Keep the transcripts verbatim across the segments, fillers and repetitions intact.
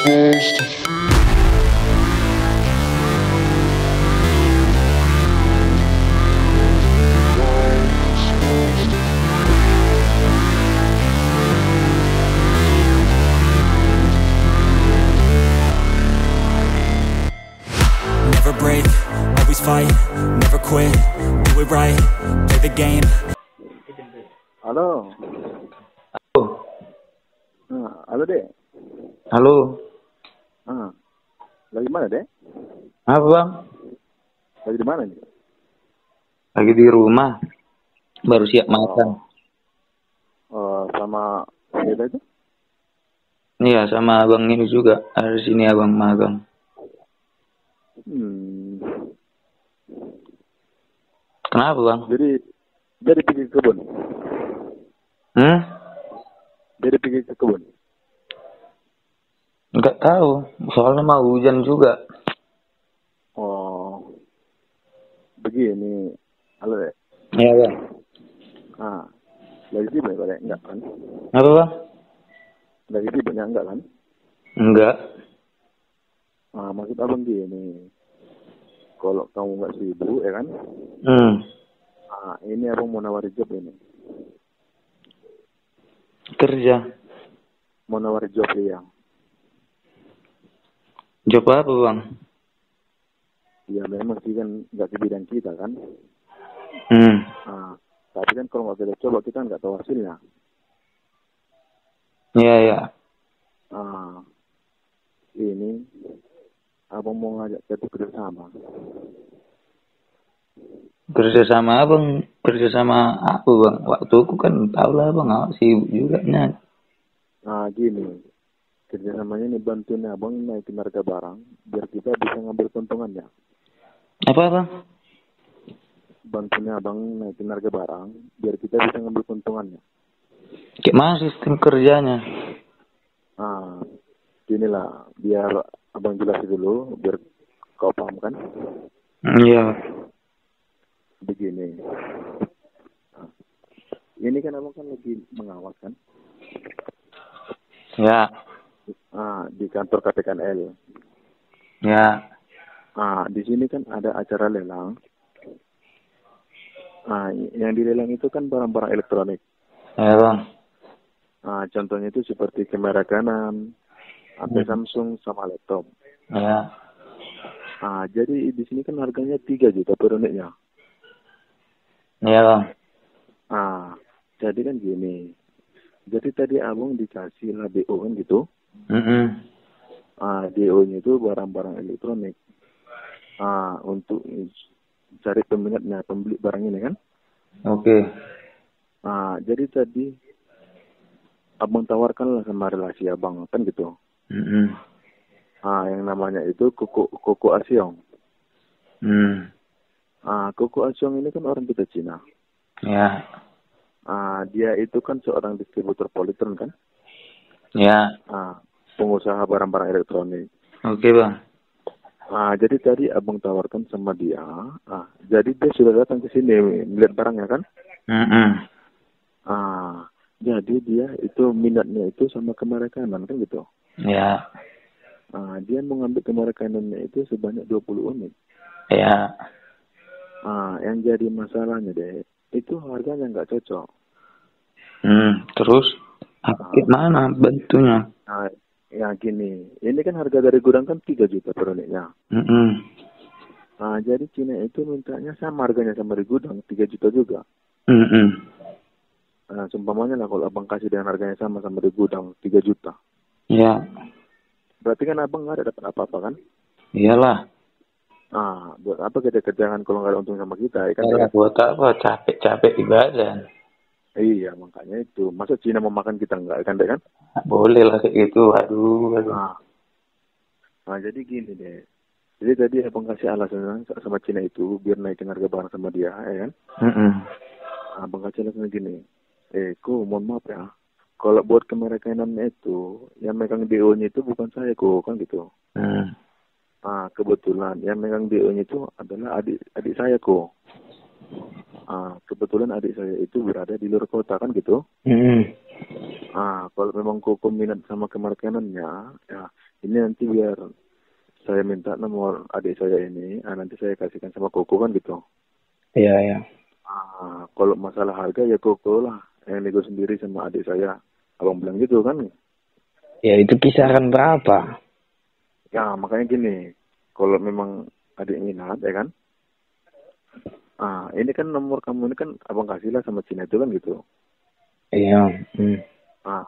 supposed to feel. Never break, always fight, never quit, do it right, play the game. Halo. Halo. Nah, halo deh. Halo. Ah, lagi mana deh? Apa bang? Lagi di mana nih? Lagi di rumah. Baru siap makan. Oh, oh sama siapa itu? Iya, sama abang ini juga. Ada sini abang magang. Hmm. Kenapa bang? Jadi jadi pergi ke kebun. Hmm? Jadi pergi ke kebun. Enggak tahu, soalnya mau hujan juga. Oh, begini, halo deh. Iya bang. Ah, lagi sibuk ya? Enggak kan? Apa bang? Lagi sibuknya enggak kan? Enggak. Nah, maksud abang gini, kalau kamu nggak sibuk, ya kan? Hmm. Nah, ini abang mau nawari job ini. Kerja. Mau nawari job ya. Job apa bang? Ya memang sih kan nggak di bidang kita kan. Hmm. Nah, tapi kan kalau nggak kita coba kita nggak tahu hasilnya. Iya ya. Nah, ini. Abang mau ngajak kita kerjasama. Kerjasama abang, kerjasama aku bang. Waktu aku kan tau lah bang, awak sibuk juga nya. Nah gini, kerjasamanya nih bantuin abang naikin harga barang, biar kita bisa ngambil keuntungannya. Apa bang? Bantuin abang naikin harga barang, biar kita bisa ngambil keuntungannya. Gimana sistem kerjanya? Nah, inilah biar abang jelasin dulu biar kau paham kan? Iya. Begini. Nah, ini kan abang kan lagi mengawat kan? Ya. Nah, di kantor K P K N L. Ya. Nah, di sini kan ada acara lelang. Nah, yang dilelang itu kan barang-barang elektronik. Ya bang. Nah, contohnya itu seperti kamera kanan. H P Samsung sama laptop. Ya. Nah, jadi di sini kan harganya tiga juta per unitnya. Iya bang. Ah, jadi kan gini. Jadi tadi abang dikasih lah D O kan gitu. Mm-hmm. Ah, D O-nya itu barang-barang elektronik. Ah, untuk cari peminatnya, pembeli barang ini kan. Oke. Okay. Ah, jadi tadi abang tawarkan lah sama relasi abang kan gitu. Mm-hmm. Ah, yang namanya itu Koko Koko Asiong. Mm. Ah, Koko Asiong ini kan orang kita Cina. Ya. Yeah. Ah, dia itu kan seorang distributor Politron kan? Ya. Yeah. Ah, pengusaha barang-barang elektronik. Oke okay, bang. Ah, jadi tadi abang tawarkan sama dia. Ah, jadi dia sudah datang ke sini melihat barangnya kan? Mm-hmm. Ah, jadi dia itu minatnya itu sama kamera kanan kan gitu. Ya. Nah, dia mengambil kamera kanannya itu sebanyak dua puluh unit. Ya. Nah, yang jadi masalahnya deh, itu harganya nggak cocok. Hmm, terus? Nah, mana bentuknya? Nah, ya gini, ini kan harga dari gudang kan tiga juta per unitnya. Mm-hmm. Nah, jadi Cina itu mintanya sama harganya sama di gudang, tiga juta juga. Mm-hmm. Nah, seumpamanya lah kalau abang kasih dengan harganya sama sama di gudang, tiga juta. Ya. Berarti kan abang nggak ada dapat apa-apa kan? Iyalah. Ah, buat apa kita kerjaan kalau nggak ada untung sama kita? Ya kan? Ya, buat apa? Capek-capek di badan. Iya, makanya itu. Masa Cina mau makan kita nggak kan, kan? Boleh lah kayak gitu. Aduh, aduh. Nah. Nah, jadi gini deh. Jadi tadi abang kasih alasan sama Cina itu biar naikin harga barang sama dia, ya kan? Mm-mm. Abang kasih alasan gini. Eh, ku mohon maaf ya. Kalau buat kamera kanannya itu, yang megang D O-nya itu bukan saya kok, kan gitu. Hmm. Ah, kebetulan yang megang D O-nya itu adalah adik adik saya kok. Ah, kebetulan adik saya itu berada di luar kota, kan gitu. Hmm. Ah, kalau memang kok minat sama kamera kanannya, ya ini nanti biar saya minta nomor adik saya ini, ah, nanti saya kasihkan sama Koko kan gitu. Iya, iya. Ah, kalau masalah harga ya Koko lah, yang nego sendiri sama adik saya. Abang bilang gitu kan? Ya itu kisaran berapa? Ya makanya gini, kalau memang adik minat ya kan? Ah, ini kan nomor kamu ini kan abang kasih lah sama Cina itu kan gitu. Iya. Hmm. Ah,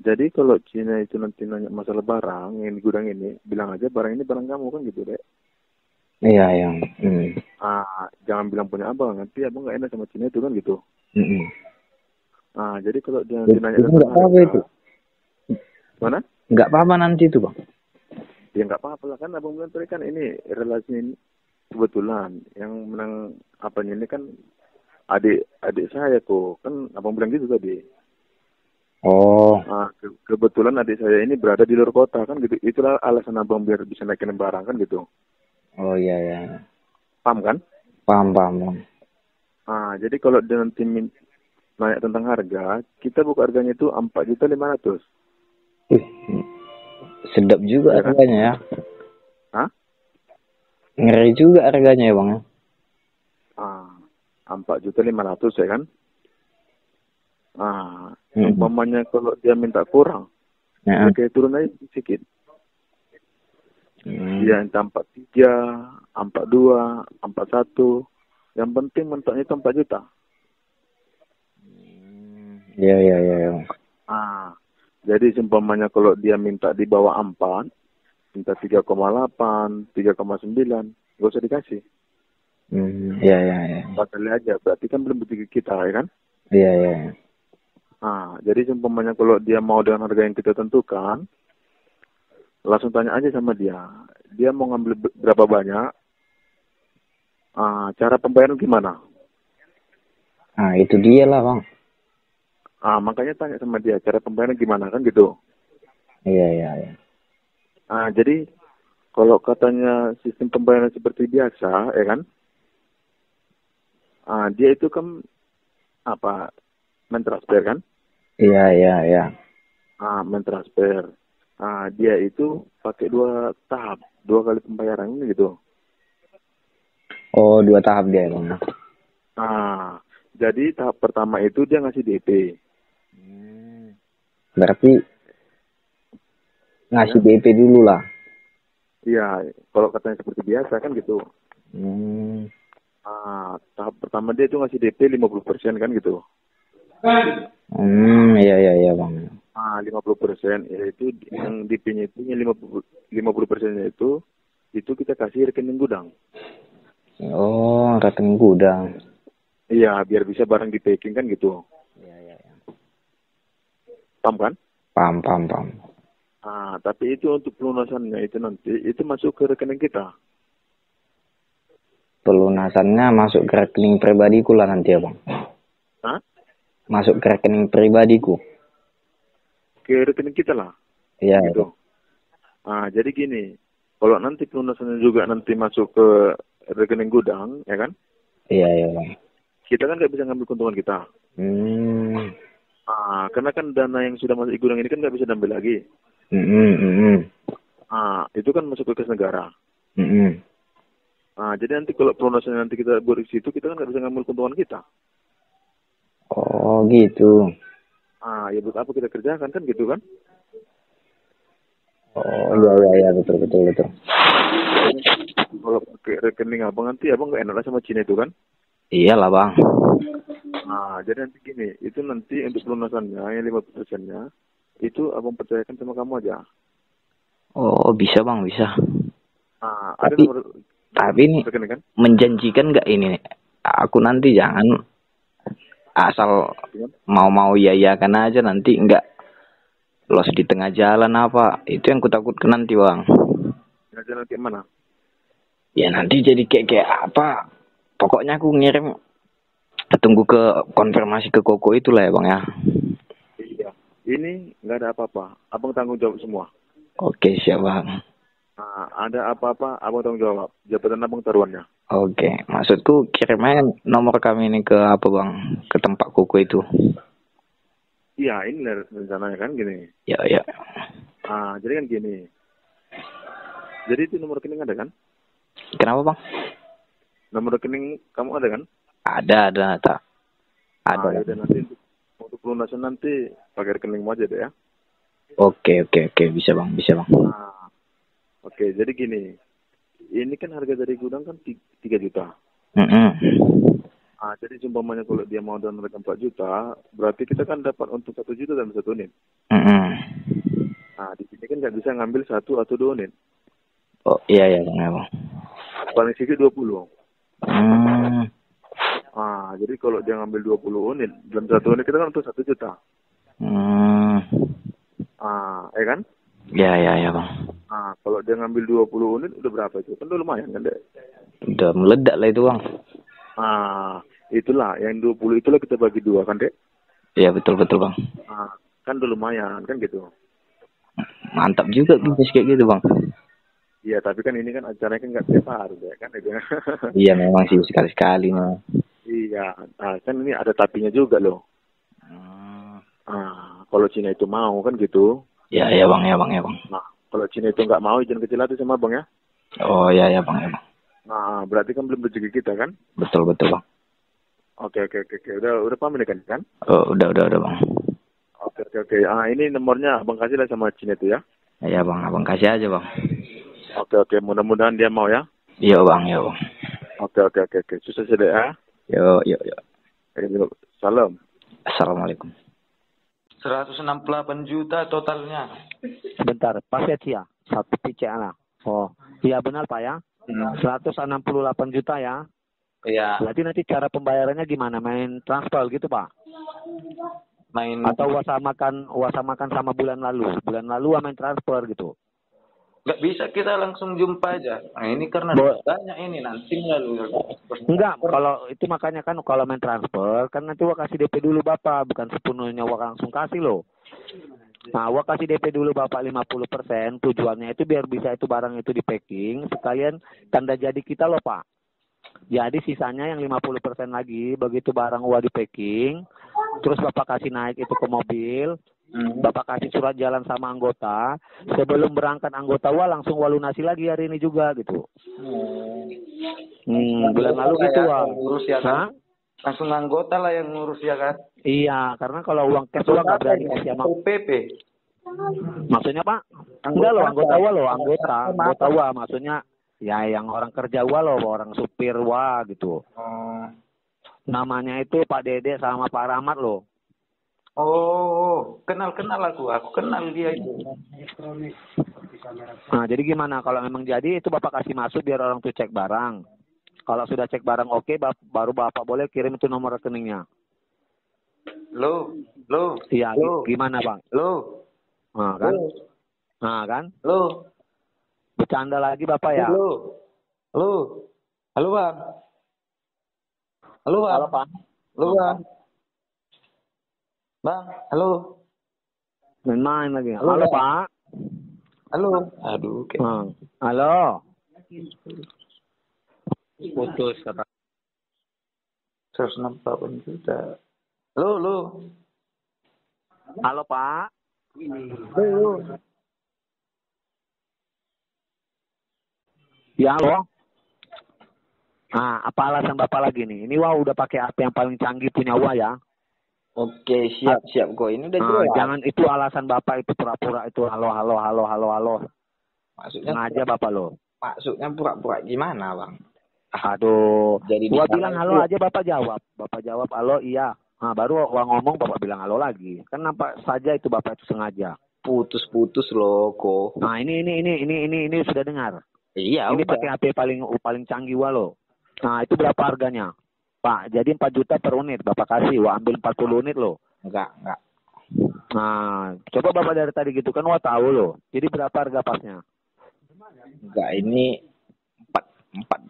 jadi kalau Cina itu nanti nanya masalah barang yang di gudang ini, bilang aja barang ini barang kamu kan gitu deh. Iya, iya. Hmm. Ah, jangan bilang punya abang, nanti abang nggak enak sama Cina itu kan gitu. Hmm. Ah, jadi kalau dia nanti nanya apa itu? Mana? Nggak apa-apa nanti itu bang. Ya nggak apa-apa lah kan abang bilang tadi kan ini relasi ini. Kebetulan yang menang apanya ini kan adik adik saya tuh kan abang bilang gitu tadi. Oh. Nah, ke kebetulan adik saya ini berada di luar kota kan gitu. Itulah alasan abang biar bisa naikin barang kan gitu. Oh iya ya. Paham kan? Paham paham. Nah jadi kalau nanti nanya tentang harga, kita buka harganya itu empat juta lima ratus. Ih, sedap juga ya, harganya ya. Hah? Ngeri juga harganya ya bang. Ah, empat juta lima ratus ya kan? Ah, hmm. Umpamanya kalau dia minta kurang, ya. Kayak turun aja sedikit. Hmm. Dia minta empat tiga, empat dua, empat satu. Yang penting mentoknya itu empat juta. Ya ya ya. Ya. Ah, jadi umpamanya kalau dia minta di bawah empat. Minta tiga koma delapan, tiga koma sembilan, gak usah dikasih. Hmm, iya, iya, iya. Empat kali aja, berarti kan belum bertiga kita, ya kan? Iya, iya, iya. Nah, jadi seumpamanya kalau dia mau dengan harga yang kita tentukan, langsung tanya aja sama dia. Dia mau ngambil berapa banyak, uh, cara pembayaran gimana? Nah, itu dia lah, Bang. Ah, makanya tanya sama dia, cara pembayaran gimana, kan gitu? Iya, iya, iya. Ah, jadi kalau katanya sistem pembayaran seperti biasa, ya kan? Ah, dia itu kan apa? Mentransfer kan? Iya, iya, iya. Ah, mentransfer. Ah, dia itu pakai dua tahap, dua kali pembayaran gitu. Oh, dua tahap dia emang. Ah, jadi tahap pertama itu dia ngasih D P. Hmm. Berarti ngasih D P dulu lah. Iya, kalau katanya seperti biasa kan gitu. Hmm. Ah, tahap pertama dia itu ngasih D P lima puluh persen kan gitu. Hmm, iya iya iya bang. Ah, lima puluh persen yaitu yang D P-nya itu yang lima puluh persennya itu itu kita kasih rekening gudang. Oh, rekening gudang. Iya, biar bisa barang di packing kan gitu. Iya iya iya. Paham kan? Paham paham paham. Ah, tapi itu untuk pelunasannya itu nanti itu masuk ke rekening kita. Pelunasannya masuk ke rekening pribadiku lah nanti ya bang. Hah? Masuk ke rekening pribadiku. Ke rekening kita lah. Iya. Gitu. Itu. Ah, jadi gini, kalau nanti pelunasannya juga nanti masuk ke rekening gudang, ya kan? Iya iya bang. Kita kan nggak bisa ngambil keuntungan kita. Hmm. Ah, karena kan dana yang sudah masuk di gudang ini kan nggak bisa diambil lagi. Mm-hmm, mm-hmm. Ah, itu kan masuk ke kas negara. Mm-hmm. Ah, jadi nanti kalau pelunasannya nanti kita buat di situ, kita kan nggak bisa ngambil keuntungan kita. Oh, gitu. Ah, ya buat apa kita kerjakan kan gitu kan? Oh, iya iya iya betul betul betul. Kalau pakai rekening abang nanti abang nggak enak sama Cina itu kan? Iyalah bang. Nah, jadi nanti gini, itu nanti untuk pelunasannya yang lima puluh persennya. Itu abang percayakan sama kamu aja. Oh bisa bang bisa. Nah, tapi nomor, tapi ini kan? Menjanjikan nggak ini? Aku nanti jangan asal mau-mau iya-iyakan aja nanti nggak los di tengah jalan apa? Itu yang kutakutkan nanti bang. Tengah jalan kayak mana? Ya nanti jadi kayak kayak apa? Pokoknya aku ngirim tunggu ke konfirmasi ke Koko itulah ya bang ya. Ini nggak ada apa-apa, abang tanggung jawab semua. Oke, siap bang. Nah, ada apa-apa, abang tanggung jawab. Jabatan abang taruhannya. Oke, maksudku kirimnya nomor kami ini ke apa bang? Ke tempat Koko itu. Iya, ini rencananya kan gini. Iya, iya. Nah, jadi kan gini, Jadi itu nomor rekening ada kan? Kenapa bang? Nomor rekening kamu ada kan? Ada, ada, ada. Ada. Nah, ya, nanti untuk, untuk pelunasan nanti pakai rekeningmu aja deh ya. Oke, oke, oke, bisa bang, bisa bang. Nah, oke, jadi gini, ini kan harga dari gudang kan tiga juta. Mm-hmm. Nah, jadi umpamanya kalau dia mau donor empat juta, berarti kita kan dapat untuk satu juta dalam satu unit. Mm-hmm. Nah, di sini kan nggak bisa ngambil satu atau dua unit. Oh iya iya bang. Paling sedikit dua puluh. Mm. Nah, jadi kalau dia ngambil dua puluh unit dalam satu unit kita kan untuk satu juta. Mm. Ah, ya kan? Iya iya iya bang. Nah, kalau dia ngambil dua puluh unit udah berapa itu? Kan udah lumayan kan deh. Udah meledak lah itu bang. Ah, itulah yang dua puluh itulah kita bagi dua kan dek? Iya betul betul bang. Ah, kan udah lumayan kan gitu. Mantap juga bisnis nah. Kayak gitu bang. Iya tapi kan ini kan acaranya kan nggak tiap hari ya kan? Iya memang sih sekali-sekali mah. Iya, nah, kan ini ada tapinya juga loh. Hmm. Ah, kalau Cina itu mau kan gitu? Iya iya bang ya bang ya bang. Nah kalau Cina itu nggak mau izin kecil hati sama bang ya? Oh iya iya bang ya bang. Nah, berarti kan belum rezeki kita kan? Betul betul bang. Oke oke oke, oke. udah udah paham ini kan kan? Oh, udah udah udah bang. Oke oke oke. Ah ini nomornya abang kasih lah sama Cina itu ya? Iya bang, abang kasih aja bang. Oke oke, mudah-mudahan dia mau ya? Iya bang, iya bang. Oke oke oke oke, susah sedih ya? Yo yo yo. Salam. Assalamualaikum. seratus enam puluh delapan juta totalnya. Bentar, paset ya? Satu picek lah. Oh, iya benar pak ya? seratus enam puluh delapan juta ya? Iya. Berarti nanti cara pembayarannya gimana? Main transfer gitu pak? Main atau wasamakan wasamakan sama bulan lalu? Bulan lalu main transfer gitu? Nggak bisa kita langsung jumpa aja. Nah ini karena banyak ini nanti lalu. Enggak, kalau itu makanya kan kalau main transfer kan nanti wak kasih D P dulu bapak, bukan sepenuhnya wak langsung kasih loh. Nah, wah kasih D P dulu bapak lima puluh persen, tujuannya itu biar bisa itu barang itu di packing, sekalian tanda jadi kita loh pak. Jadi sisanya yang lima puluh persen lagi, begitu barang wah di packing, terus bapak kasih naik itu ke mobil, hmm. bapak kasih surat jalan sama anggota, sebelum berangkat anggota wah langsung wah lunasi lagi hari ini juga gitu. Hmm, hmm bulan lalu gitu wah. Hah? Langsung anggota lah yang ngurus ya kan? Iya, karena kalau uang cash uang nggak berani kasih sama P P. Maksudnya pak? Enggak loh, anggota wah loh, anggota, anggota wah maksudnya ya yang orang kerja wah loh, orang supir wah gitu. Hmm. Namanya itu Pak Dede sama Pak Rahmat loh. Oh, kenal-kenal aku, aku kenal dia itu. Nah, jadi gimana? Kalau memang jadi itu bapak kasih masuk biar orang tuh cek barang. Kalau sudah cek barang oke, okay, baru bapak boleh kirim itu nomor rekeningnya. Lo, lo, iya, gimana bang? Lo, nah kan, lo. Nah kan, lo, bercanda lagi bapak ya? Lo, lo, halo bang, halo bang, halo bang, halo bang, bang, halo, main-main lagi, halo, halo pak, halo, aduh, okay. Nah. Halo. Putus kata seratus enam puluh delapan juta. Halo, halo. Halo, Pak. Halo. Ya, halo. Nah, apa alasan Bapak lagi nih? Ini wah udah pakai A P yang paling canggih punya wah ya. Oke, siap, siap kok. Ini udah jelas. Nah, jangan itu alasan Bapak itu pura-pura itu halo, halo, halo, halo, halo. Maksudnya aja Bapak lo. Maksudnya pura-pura gimana, Bang? Aduh, jadi gua bilang halo aja bapak jawab, bapak jawab halo iya, nah baru gua ngomong bapak bilang halo lagi, kan nampak saja itu bapak itu sengaja putus-putus loh kok. Nah ini ini ini ini ini ini sudah dengar. Iya. Ini pakai H P paling paling canggih wah lo. Nah itu berapa harganya, Pak? Jadi empat juta per unit bapak kasih, wah ambil empat puluh unit lo. Enggak enggak. Nah coba bapak dari tadi gitu kan wah tahu lo. Jadi berapa harga pasnya? Enggak ini empat empat.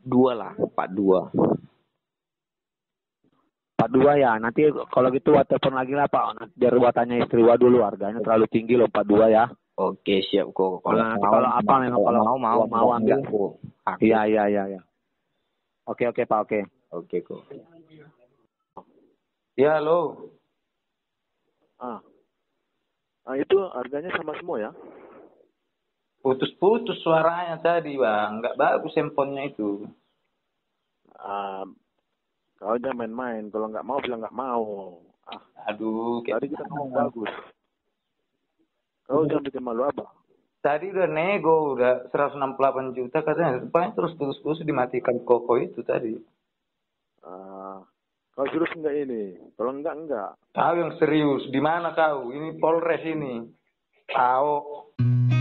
Dua lah, empat dua. Empat dua ya, nanti kalau gitu wah telepon lagi lah Pak. Biar wah tanya istri wah dulu, harganya terlalu tinggi loh, empat dua ya. Oke, siap kok. Kalau nah, mau, kalau apa memang kalau mau, mau, mau ambil. Iya, iya, iya. Ya. Oke, oke Pak, oke. Oke kok. Ya, halo. Ah. Ah, itu harganya sama semua ya? Putus-putus suaranya tadi, Bang. Nggak bagus handphonenya itu. Uh, kau jangan main-main. Kalau nggak mau, bilang nggak mau. Ah, aduh. Tadi kita ngomong bagus. Kau jangan bikin malu abang. Tadi udah nego, udah seratus enam puluh delapan juta katanya. Paling terus-terus dimatikan Koko itu tadi. Uh, kau serius nggak ini? Kalau nggak, nggak. Kau yang serius. Di mana kau? Ini Polres ini. Kau.